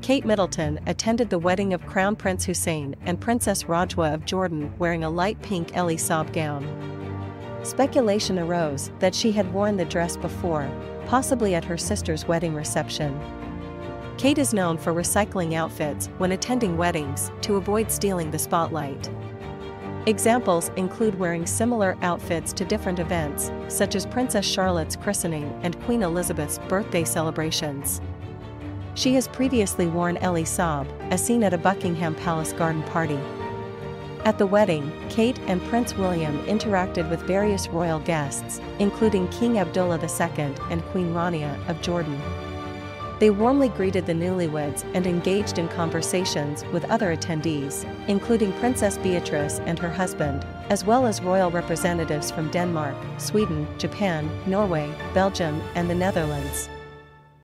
Kate Middleton attended the wedding of Crown Prince Hussein and Princess Rajwa of Jordan wearing a light pink Elie Saab gown. Speculation arose that she had worn the dress before, possibly at her sister's wedding reception. Kate is known for recycling outfits when attending weddings to avoid stealing the spotlight. Examples include wearing similar outfits to different events, such as Princess Charlotte's christening and Queen Elizabeth's birthday celebrations. She has previously worn Elie Saab, as seen at a Buckingham Palace garden party. At the wedding, Kate and Prince William interacted with various royal guests, including King Abdullah II and Queen Rania of Jordan. They warmly greeted the newlyweds and engaged in conversations with other attendees, including Princess Beatrice and her husband, as well as royal representatives from Denmark, Sweden, Japan, Norway, Belgium, and the Netherlands.